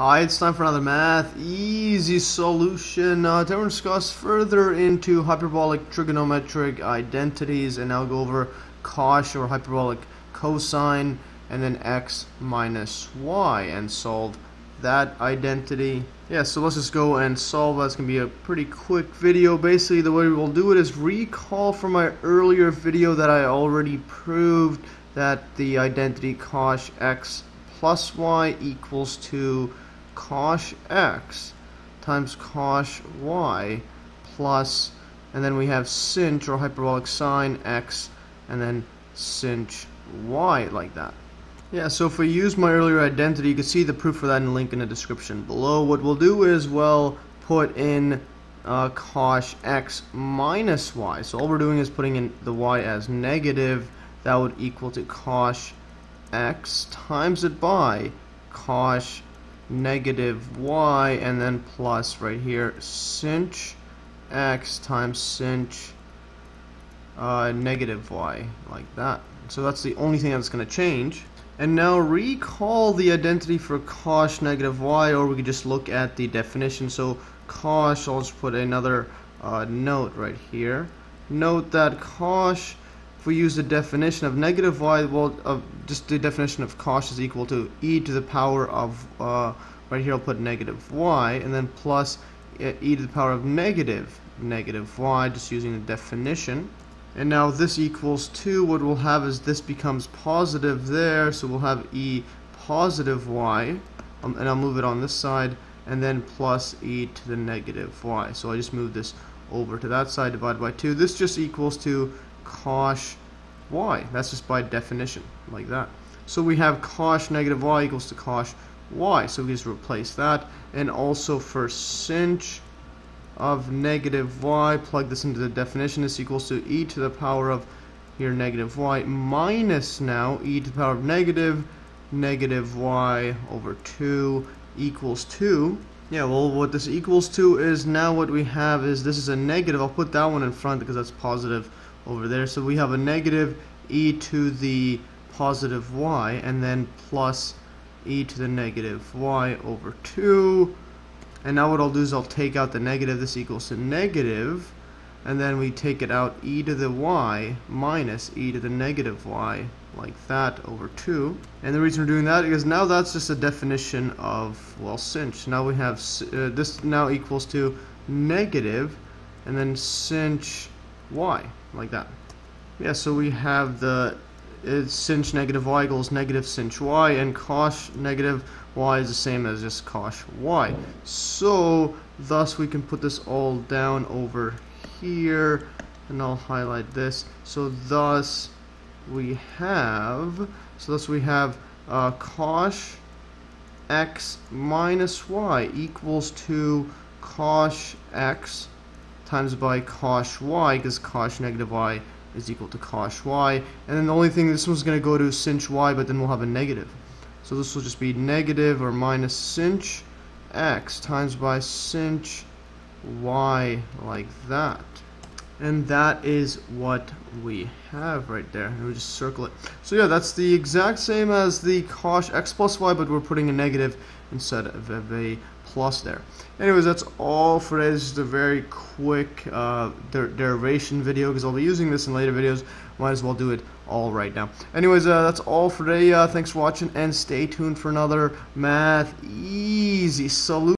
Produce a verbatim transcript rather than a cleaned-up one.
Hi, it's time for another Math Easy Solution. Uh, today we're going to discuss further into hyperbolic trigonometric identities, and now go over cosh or hyperbolic cosine, and then x minus y, and solve that identity. Yeah, so let's just go and solve. That's going to be a pretty quick video. Basically, the way we'll do it is recall from my earlier video that I already proved that the identity cosh x plus y equals to cosh x times cosh y plus, and then we have sinh or hyperbolic sine x, and then sinh y, like that. Yeah, so if we use my earlier identity, you can see the proof for that in the link in the description below. What we'll do is, well, put in uh, cosh x minus y. So all we're doing is putting in the y as negative. That would equal to cosh x times it by cosh negative y, and then plus right here sinh x times sinh uh, negative y, like that. So that's the only thing that's going to change. And now recall the identity for cosh negative y, or we could just look at the definition. So cosh, I'll just put another uh, note right here. Note that cosh, if we use the definition of negative y, well, uh, just the definition of cosh is equal to e to the power of, uh, right here I'll put negative y, and then plus e to the power of negative, negative y, just using the definition. And now this equals two. What we'll have is this becomes positive there, so we'll have e positive y, um, and I'll move it on this side, and then plus e to the negative y. So I just move this over to that side, divided by two. This just equals to cosh y. That's just by definition, like that. So we have cosh negative y equals to cosh y, so we just replace that. And also for sinh of negative y, plug this into the definition. This equals to e to the power of here negative y minus now e to the power of negative negative y over two equals two. Yeah, well, what this equals to is, now what we have is, this is a negative. I'll put that one in front because that's positive over there. So we have a negative e to the positive y, and then plus e to the negative y over two. And now what I'll do is I'll take out the negative. This equals to negative, and then we take it out, e to the y minus e to the negative y, like that, over two. And the reason we're doing that is now that's just a definition of, well, sinh. Now we have uh, this now equals to negative, and then sinh y, like that. Yeah, so we have the it's sinh negative y equals negative sinh y, and cosh negative y is the same as just cosh y. So thus we can put this all down over here, and I'll highlight this. So thus we have, so thus we have uh, cosh x minus y equals to cosh x times by cosh y, because cosh negative y is equal to cosh y. And then the only thing, this one's going to go to sinh y, but then we'll have a negative. So this will just be negative or minus sinh x times by sinh y, like that. And that is what we have right there. And we just circle it. So yeah, that's the exact same as the cosh x plus y, but we're putting a negative instead of a plus there. Anyways, that's all for today. This is just a very quick uh, der derivation video, because I'll be using this in later videos. Might as well do it all right now. Anyways, uh, that's all for today. Uh, thanks for watching, and stay tuned for another Math Easy Solution.